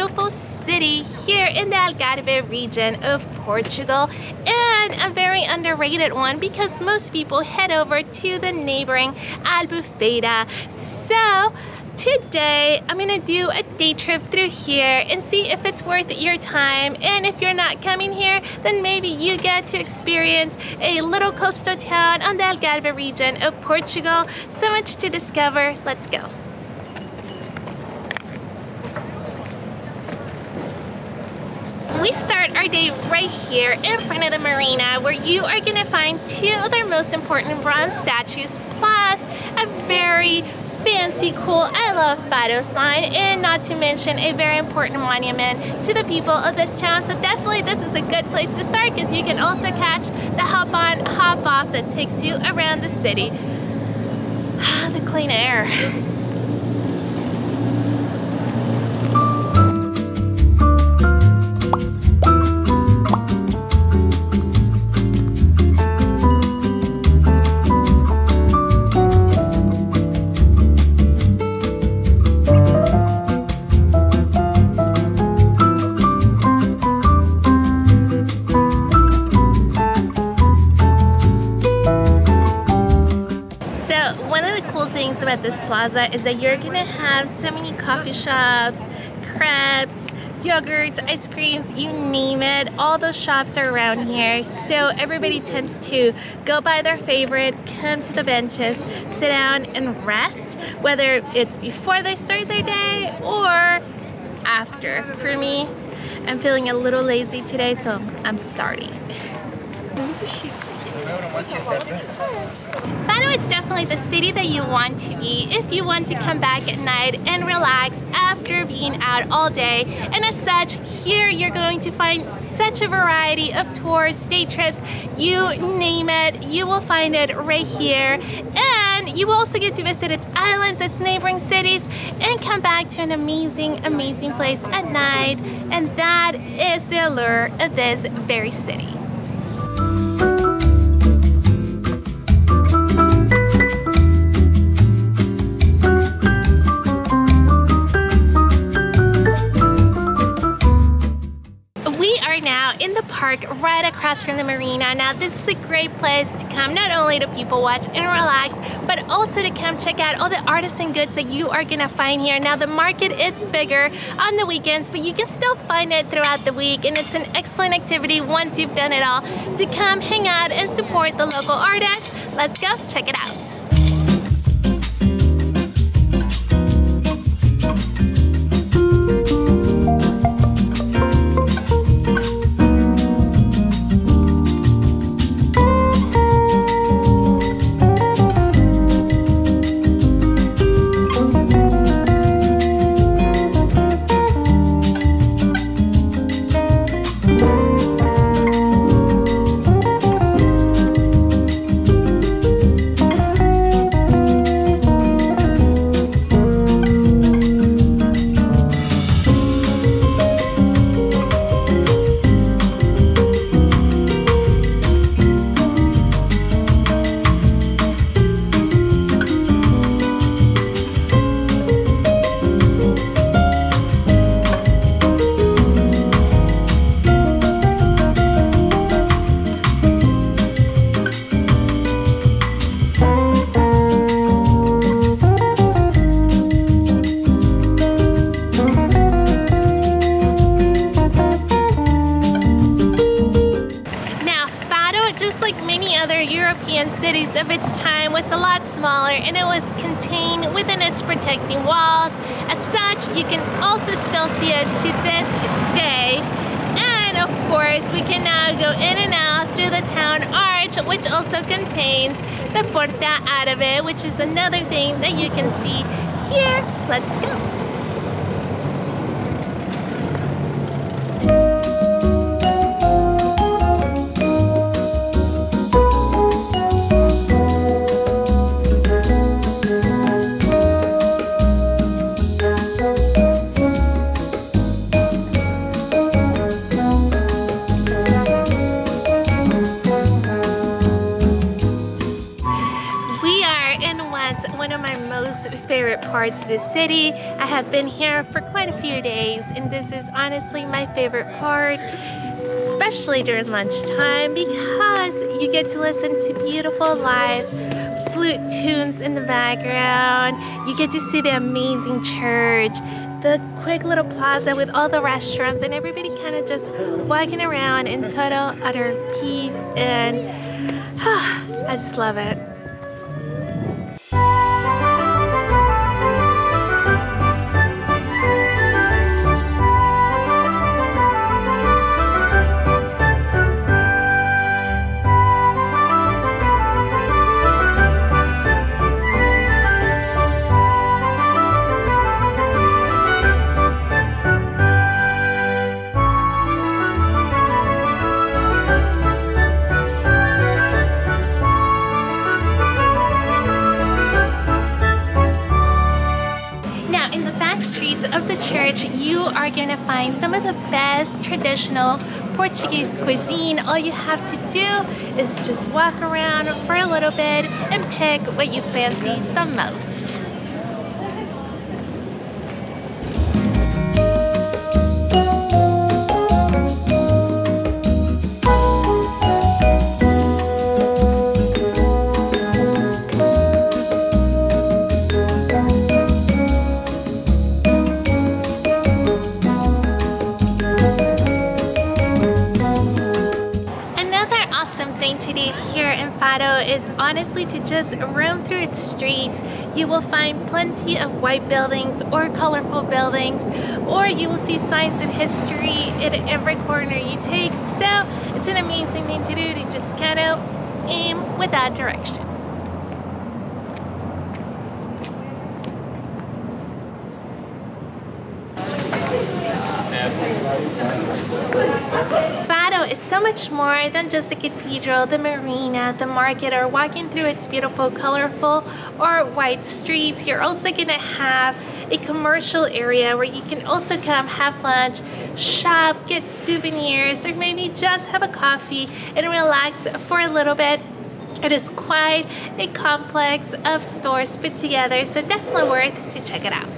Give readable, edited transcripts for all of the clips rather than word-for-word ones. beautiful city here in the Algarve region of Portugal, and a very underrated one because most people head over to the neighboring Albufeira. So today I'm gonna do a day trip through here and see if it's worth your time, and if you're not coming here then maybe you get to experience a little coastal town on the Algarve region of Portugal. So much to discover, let's go. We start our day right here in front of the marina, where you are gonna find two of their most important bronze statues, plus a very fancy, cool I love Fado sign, and not to mention a very important monument to the people of this town. So definitely this is a good place to start, because you can also catch the hop on, hop off that takes you around the city. The clean air. This plaza is that you're gonna have so many coffee shops, crepes, yogurts, ice creams, you name it. All those shops are around here, so everybody tends to go by their favorite, come to the benches, sit down and rest, whether it's before they start their day or after. For me, I'm feeling a little lazy today, so I'm starting. Faro is definitely the city that you want to be if you want to come back at night and relax after being out all day. And as such, here you're going to find such a variety of tours, day trips, you name it, you will find it right here. And you will also get to visit its islands, its neighboring cities, and come back to an amazing, amazing place at night. And that is the allure of this very city. In the park right across from the marina. Now this is a great place to come not only to people watch and relax, but also to come check out all the artisan goods that you are gonna find here. Now the market is bigger on the weekends, but you can still find it throughout the week, and it's an excellent activity once you've done it all to come hang out and support the local artists. Let's go check it out. Cities of its time was a lot smaller, and it was contained within its protecting walls. As such, you can also still see it to this day. And of course, we can now go in and out through the town arch, which also contains the Porta Arabe, which is another thing that you can see here. Let's go. far to the city. I have been here for quite a few days, and this is honestly my favorite part, especially during lunchtime, because you get to listen to beautiful live flute tunes in the background. You get to see the amazing church, the quick little plaza with all the restaurants, and everybody kind of just walking around in total utter peace, and I just love it. You are gonna find some of the best traditional Portuguese cuisine. All you have to do is just walk around for a little bit and pick what you fancy the most. Is honestly to just roam through its streets. You will find plenty of white buildings or colorful buildings, or you will see signs of history in every corner you take. So it's an amazing thing to do, to just kind of aim with that direction. Fado is so much more than just the cathedral, the marina, the market, or walking through its beautiful, colorful, or wide streets. You're also gonna have a commercial area where you can also come have lunch, shop, get souvenirs, or maybe just have a coffee and relax for a little bit. It is quite a complex of stores put together, so definitely worth to check it out.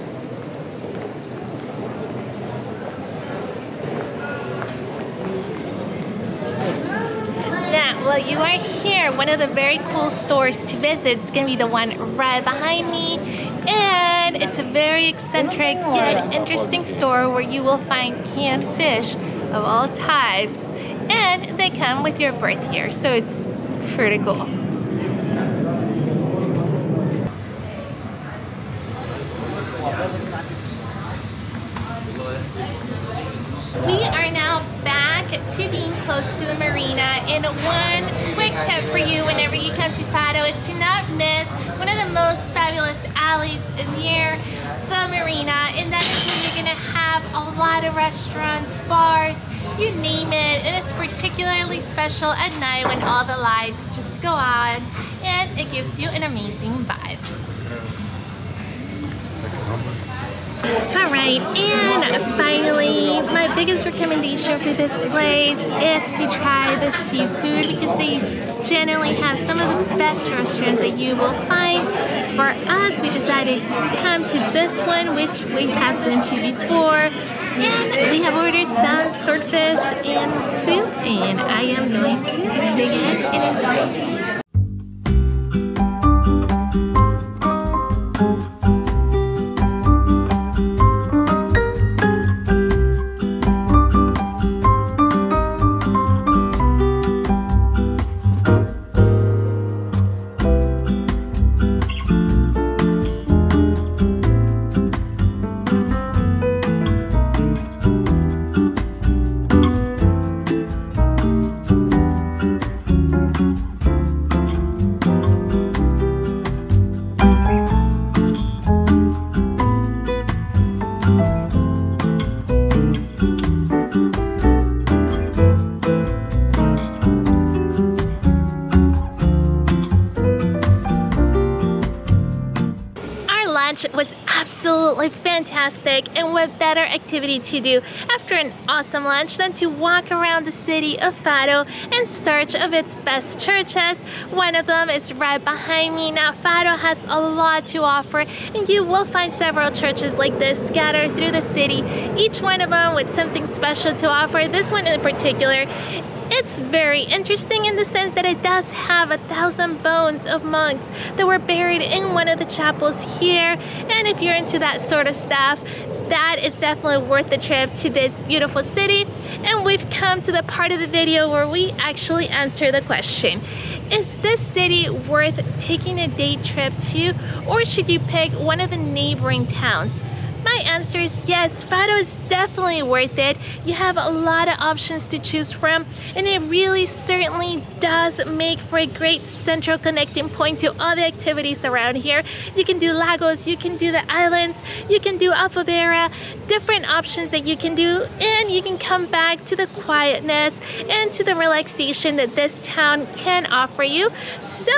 Well, you are here. One of the very cool stores to visit is going to be the one right behind me. And it's a very eccentric yet interesting store where you will find canned fish of all types. And they come with your birth year, so it's pretty cool. We are now back to being close to the marina, and one quick tip for you whenever you come to Fado is to not miss one of the most fabulous alleys near the marina, and that is when you're going to have a lot of restaurants, bars, you name it. And it's particularly special at night when all the lights just go on, and it gives you an amazing vibe. Alright, and finally, my biggest recommendation for this place is to try the seafood, because they generally have some of the best restaurants that you will find. For us, we decided to come to this one, which we have been to before, and we have ordered some swordfish and soup, and I am going to dig in and enjoy it. Was absolutely fantastic, and what better activity to do after an awesome lunch than to walk around the city of Faro in search of its best churches. One of them is right behind me. Now, Faro has a lot to offer, and you will find several churches like this scattered through the city, each one of them with something special to offer. This one in particular, it's very interesting in the sense that it does have 1,000 bones of monks that were buried in one of the chapels here, and if you're into that sort of stuff, that is definitely worth the trip to this beautiful city. And we've come to the part of the video where we actually answer the question, is this city worth taking a day trip to, or should you pick one of the neighboring towns? My answer is yes, Fado is definitely worth it. You have a lot of options to choose from, and it really certainly does make for a great central connecting point to all the activities around here. You can do Lagos, you can do the islands, you can do Albufeira, different options that you can do, and you can come back to the quietness and to the relaxation that this town can offer you. So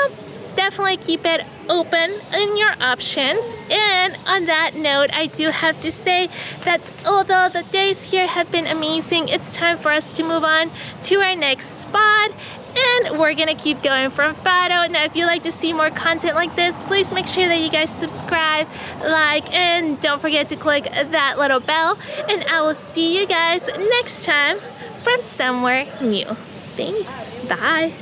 definitely keep it open in your options. And on that note, I do have to say that although the days here have been amazing, it's time for us to move on to our next spot, and we're gonna keep going from Fado. Now, if you like to see more content like this, please make sure that you guys subscribe, like, and don't forget to click that little bell, and I will see you guys next time from somewhere new. Thanks, bye.